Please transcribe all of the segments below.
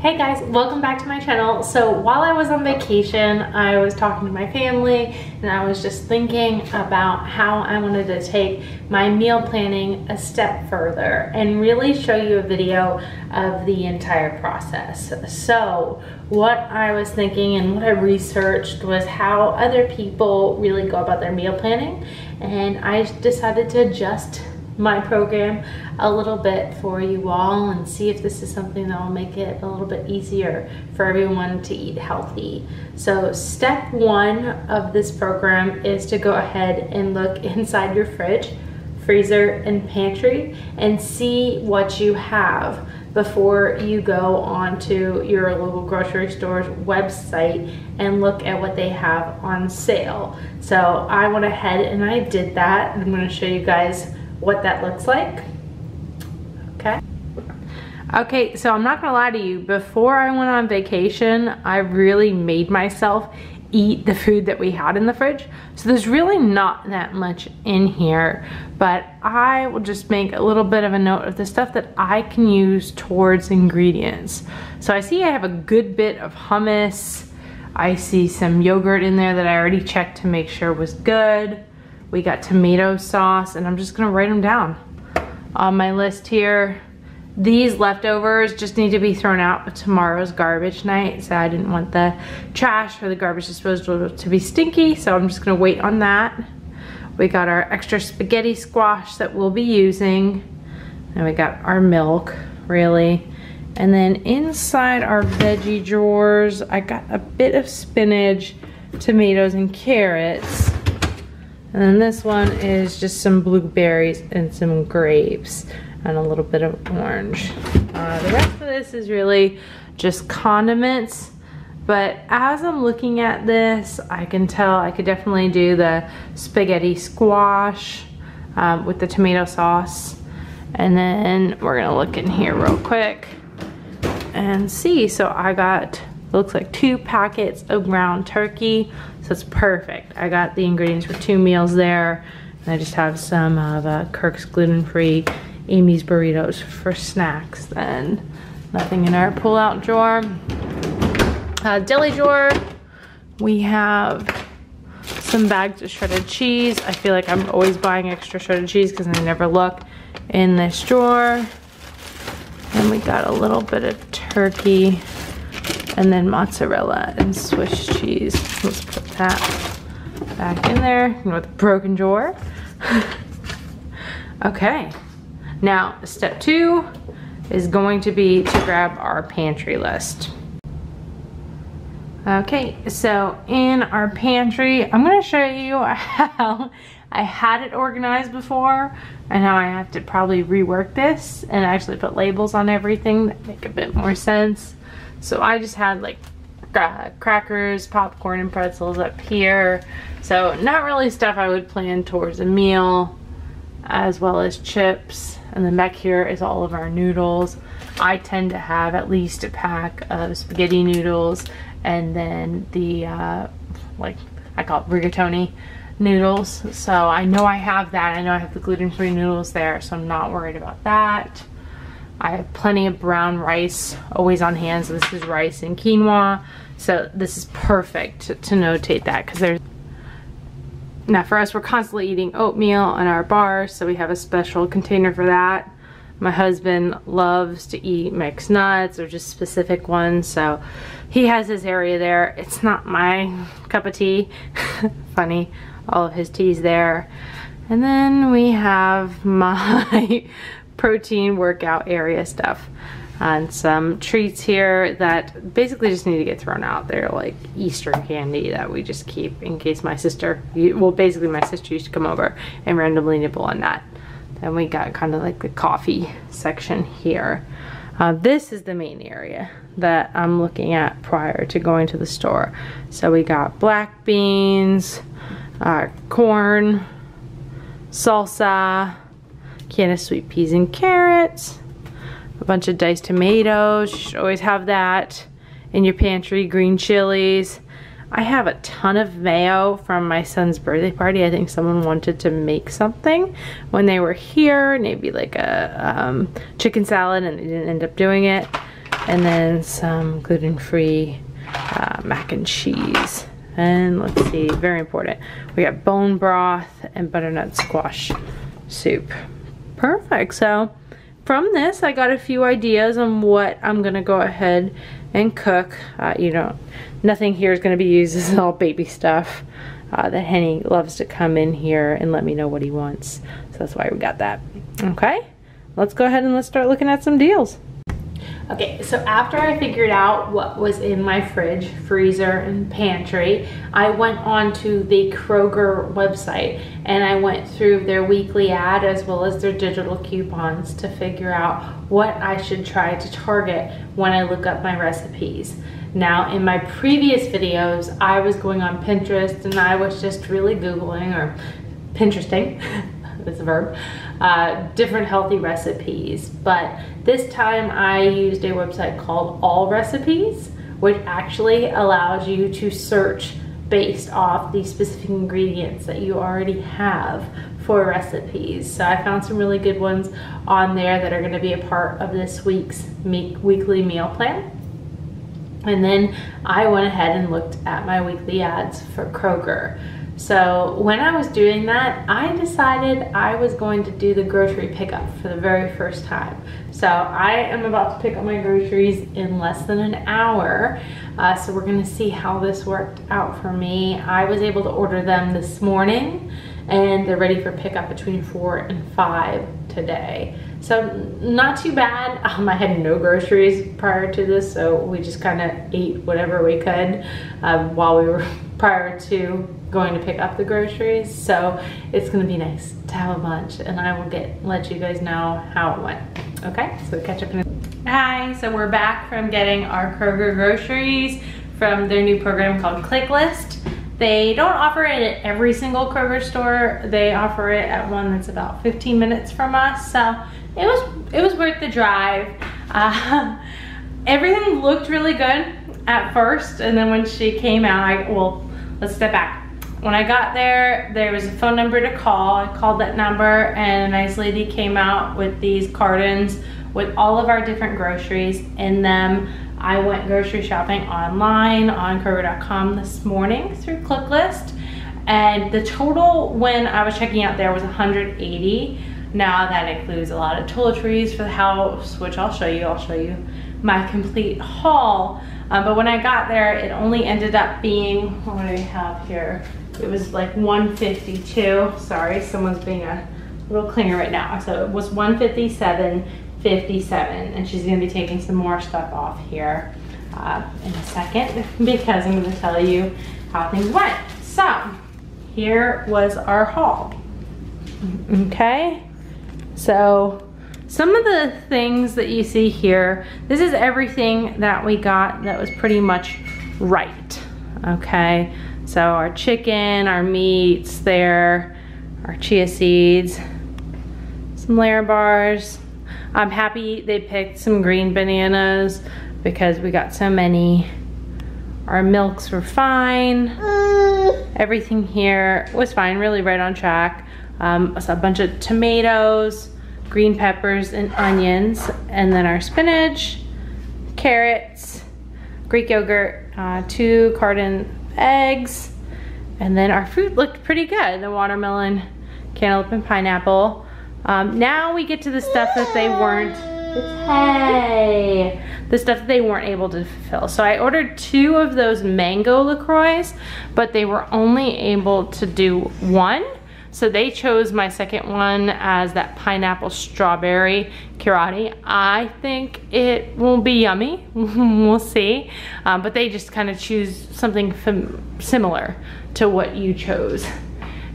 Hey guys, welcome back to my channel. So while I was on vacation, I was talking to my family and I was just thinking about how I wanted to take my meal planning a step further and really show you a video of the entire process. So what I was thinking and what I researched was how other people really go about their meal planning, and I decided to adjust my program a little bit for you all and see if this is something that will make it a little bit easier for everyone to eat healthy. So step one of this program is to go ahead and look inside your fridge, freezer, and pantry and see what you have before you go onto your local grocery store's website and look at what they have on sale. So I went ahead and I did that. I'm going to show you guys what that looks like. Okay, so I'm not gonna lie to you, before I went on vacation, I really made myself eat the food that we had in the fridge. So there's really not that much in here, but I will just make a little bit of a note of the stuff that I can use towards ingredients. So I see I have a good bit of hummus. I see some yogurt in there that I already checked to make sure was good. We got tomato sauce, and I'm just gonna write them down on my list here. These leftovers just need to be thrown out with tomorrow's garbage night, so I didn't want the trash or the garbage disposal to be stinky, so I'm just gonna wait on that. We got our extra spaghetti squash that we'll be using, and we got our milk, really. And then inside our veggie drawers, I got a bit of spinach, tomatoes, and carrots. And then this one is just some blueberries and some grapes and a little bit of orange. The rest of this is really just condiments, but as I'm looking at this, I can tell I could definitely do the spaghetti squash with the tomato sauce. And then we're gonna look in here real quick and see. So I got, it looks like 2 packets of ground turkey, so it's perfect. I got the ingredients for 2 meals there, and I just have some of Kirk's gluten-free, Amy's burritos for snacks then. Nothing in our pull-out drawer. Deli drawer, we have some bags of shredded cheese. I feel like I'm always buying extra shredded cheese because I never look in this drawer. And we got a little bit of turkey, and then mozzarella and Swiss cheese. Let's put that back in there with a broken drawer. Okay, now step 2 is going to be to grab our pantry list. Okay, so in our pantry, I'm gonna show you how I had it organized before and how I have to probably rework this and actually put labels on everything that make a bit more sense. So I just had like crackers, popcorn, and pretzels up here. So not really stuff I would plan towards a meal, as well as chips. And then back here is all of our noodles. I tend to have at least a pack of spaghetti noodles and then the, like I call it rigatoni noodles. So I know I have that. I know I have the gluten-free noodles there, so I'm not worried about that. I have plenty of brown rice always on hand, so this is rice and quinoa. So this is perfect to notate that, because there's... Now for us, we're constantly eating oatmeal and our bars, so we have a special container for that. My husband loves to eat mixed nuts or just specific ones, so he has his area there. It's not my cup of tea. Funny, all of his tea's there. And then we have my protein workout area stuff and some treats here that basically just need to get thrown out. They're like Easter candy that we just keep in case my sister, well basically my sister used to come over and randomly nibble on that. Then we got kind of like the coffee section here. This is the main area that I'm looking at prior to going to the store. So we got black beans, corn, salsa, can of sweet peas and carrots, a bunch of diced tomatoes. You should always have that in your pantry. Green chilies. I have a ton of mayo from my son's birthday party. I think someone wanted to make something when they were here, maybe like a chicken salad, and they didn't end up doing it. and then some gluten-free mac and cheese. And let's see, very important, we got bone broth and butternut squash soup. Perfect. So from this I got a few ideas on what I'm gonna go ahead and cook. You know, nothing here is gonna be used. This is all baby stuff that Henny loves to come in here and let me know what he wants, so that's why we got that. Okay, let's go ahead and let's start looking at some deals. Okay, so after I figured out what was in my fridge, freezer, and pantry, I went on to the Kroger website and I went through their weekly ad as well as their digital coupons to figure out what I should try to target when I look up my recipes. Now, in my previous videos, I was going on Pinterest and I was just really Googling or Pinteresting. It's a verb, different healthy recipes. But this time I used a website called All Recipes, which actually allows you to search based off the specific ingredients that you already have for recipes. So I found some really good ones on there that are going to be a part of this week's weekly meal plan. And then I went ahead and looked at my weekly ads for Kroger. So when I was doing that, I decided I was going to do the grocery pickup for the very first time. So I am about to pick up my groceries in less than an hour. So we're gonna see how this worked out for me. I was able to order them this morning and they're ready for pickup between 4 and 5 today. So not too bad. I had no groceries prior to this, so we just kind of ate whatever we could while we were prior to going to pick up the groceries. So it's gonna be nice to have a lunch, and I will let you guys know how it went. Okay, so catch up in a... Hi, so we're back from getting our Kroger groceries from their new program called ClickList. They don't offer it at every single Kroger store. They offer it at one that's about 15 minutes from us. So it was worth the drive. Everything looked really good at first, and then when she came out, let's step back. When I got there, there was a phone number to call. I called that number and a nice lady came out with these cartons with all of our different groceries in them. I went grocery shopping online on Kroger.com this morning through ClickList, and the total when I was checking out there was 180. Now that includes a lot of toiletries for the house, which I'll show you my complete haul. But when I got there, it only ended up being, what do we have here? It was like 152. Sorry, someone's being a little clingy right now. So it was 157.57, and she's gonna be taking some more stuff off here in a second, because I'm gonna tell you how things went. So here was our haul. Okay, so some of the things that you see here, this is everything that we got that was pretty much right. Okay, so our chicken, our meats there, our chia seeds, some Lara bars. I'm happy they picked some green bananas because we got so many. Our milks were fine. Everything here was fine, really right on track. So a bunch of tomatoes, green peppers and onions, and then our spinach, carrots, Greek yogurt, 2 carton eggs, and then our fruit looked pretty good. The watermelon, cantaloupe, and pineapple. Now we get to the stuff that they weren't, the stuff that they weren't able to fulfill. So I ordered 2 of those mango LaCroix, but they were only able to do 1. So they chose my second one as that pineapple strawberry curati. I think it will be yummy. We'll see. But they just kind of choose something similar to what you chose.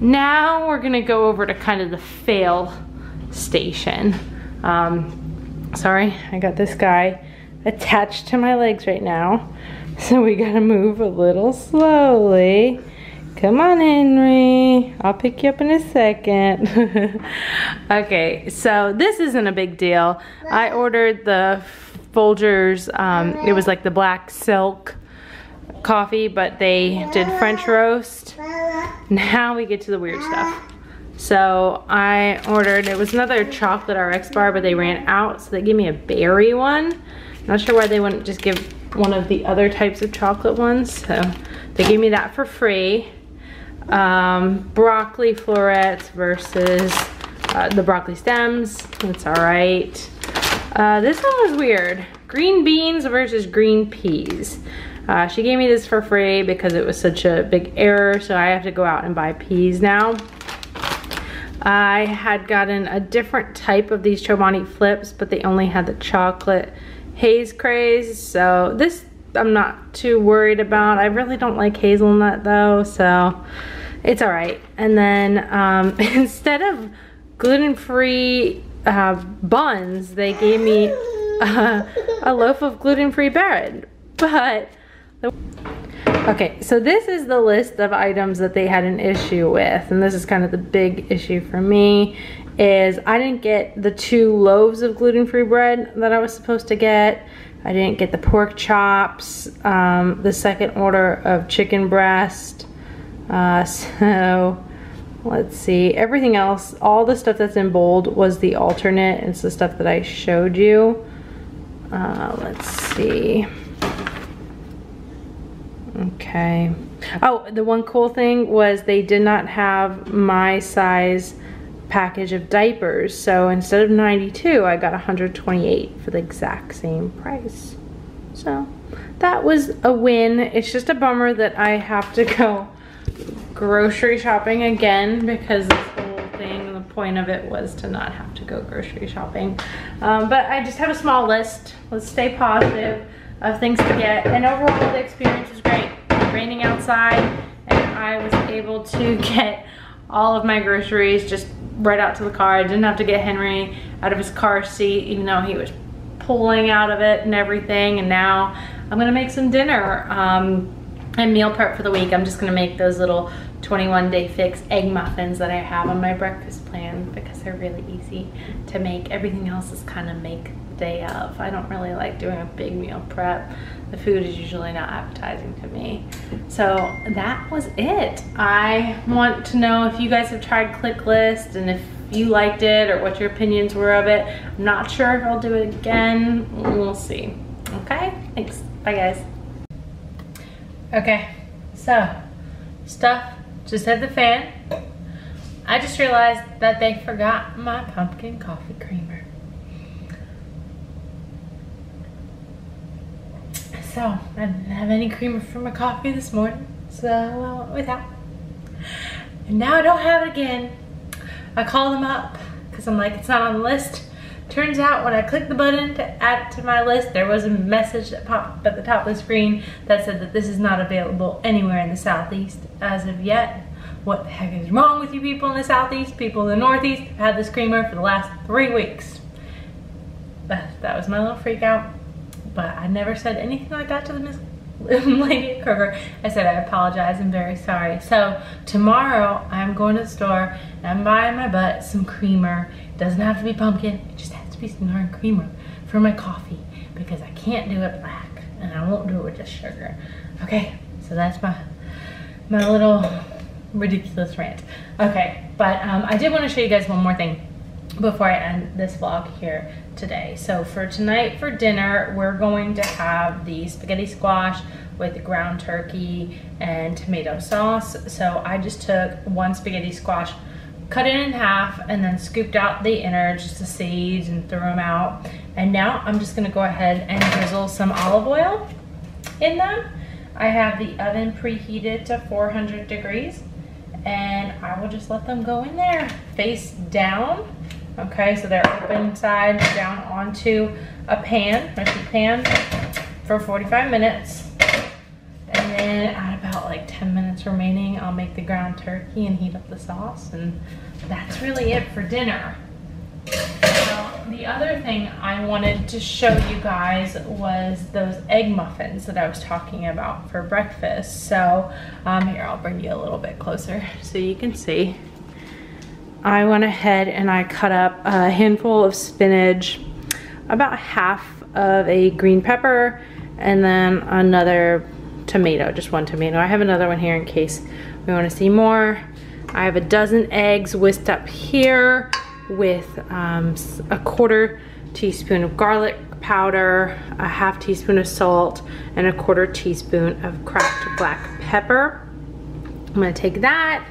Now we're gonna go over to kind of the fail station. Sorry, I got this guy attached to my legs right now. So we gotta move a little slowly. Come on, Henry. I'll pick you up in a second. Okay, so this isn't a big deal. I ordered the Folgers, it was like the black silk coffee, but they did French roast. Now we get to the weird stuff. So I ordered, it was another chocolate RX bar, but they ran out, so they gave me a berry one. Not sure why they wouldn't just give one of the other types of chocolate ones, so they gave me that for free. Broccoli florets versus the broccoli stems. That's all right. This one was weird. Green beans versus green peas. She gave me this for free because it was such a big error, so I have to go out and buy peas now. I had gotten a different type of these Chobani flips, but they only had the chocolate haze craze, so this I'm not too worried about. I really don't like hazelnut though, so it's all right. And then instead of gluten-free buns, they gave me a loaf of gluten-free bread. Okay, so this is the list of items that they had an issue with, and this is kind of the big issue for me, is I didn't get the 2 loaves of gluten-free bread that I was supposed to get. I didn't get the pork chops, the second order of chicken breast, so let's see, everything else, all the stuff that's in bold was the alternate. It's the stuff that I showed you. Let's see. Okay. Oh, the one cool thing was they did not have my size package of diapers. So instead of 92, I got 128 for the exact same price. So that was a win. It's just a bummer that I have to go grocery shopping again, because this whole thing, the point of it was to not have to go grocery shopping. But I just have a small list. Let's stay positive of things to get, and overall the experience was great. It's raining outside, and I was able to get all of my groceries just right out to the car. I didn't have to get Henry out of his car seat, even though he was pulling out of it and everything. And now I'm gonna make some dinner and meal prep for the week. I'm just gonna make those little 21 day fix egg muffins that I have on my breakfast plan, because they're really easy to make. Everything else is kind of make day of. I don't really like doing a big meal prep. The food is usually not appetizing to me. So that was it. I want to know if you guys have tried ClickList and if you liked it or what your opinions were of it. I'm not sure if I'll do it again. We'll see. Okay, thanks. Bye guys. Okay, so stuff just hit the fan. I just realized that they forgot my pumpkin coffee creamer. So, I didn't have any creamer for my coffee this morning, so I went without. And now I don't have it again. I call them up, because I'm like, it's not on the list. Turns out when I clicked the button to add it to my list, there was a message that popped up at the top of the screen that said that this is not available anywhere in the Southeast as of yet. What the heck is wrong with you people in the Southeast? People in the Northeast have had this creamer for the last 3 weeks. That was my little freak out. But I never said anything like that to the lady at Kroger. I said, I apologize, I'm very sorry. So tomorrow I'm going to the store and I'm buying my butt some creamer. It doesn't have to be pumpkin, it just has to be some darn creamer for my coffee, because I can't do it black and I won't do it with just sugar. Okay, so that's my little ridiculous rant. Okay, but I did want to show you guys one more thing before I end this vlog here today. So for tonight for dinner, we're going to have the spaghetti squash with ground turkey and tomato sauce. So I just took one spaghetti squash, cut it in half, and then scooped out the innards, just the seeds, and threw them out. And now I'm just gonna go ahead and drizzle some olive oil in them. I have the oven preheated to 400 degrees, and I will just let them go in there face down. Okay, so they're open side down onto a pan, a sheet pan, for 45 minutes. And then at about like 10 minutes remaining, I'll make the ground turkey and heat up the sauce. And that's really it for dinner. Now, the other thing I wanted to show you guys was those egg muffins that I was talking about for breakfast. So here, I'll bring you a little bit closer so you can see. I went ahead and I cut up a handful of spinach, about half of a green pepper, and then another tomato, just one tomato. I have another one here in case we want to see more. I have a dozen eggs whisked up here with a 1/4 teaspoon of garlic powder, a half teaspoon of salt, and a quarter teaspoon of cracked black pepper. I'm gonna take that,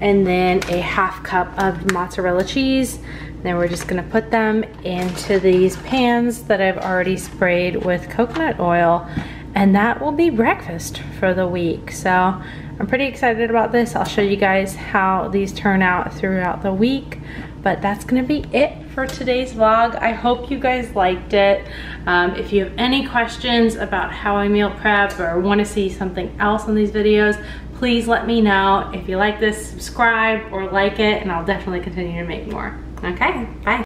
and then a half cup of mozzarella cheese. Then we're just gonna put them into these pans that I've already sprayed with coconut oil, and that will be breakfast for the week. So I'm pretty excited about this. I'll show you guys how these turn out throughout the week, but that's gonna be it for today's vlog. I hope you guys liked it. If you have any questions about how I meal prep or wanna see something else on these videos, please let me know. If you like this, subscribe or like it, and I'll definitely continue to make more. Okay, bye.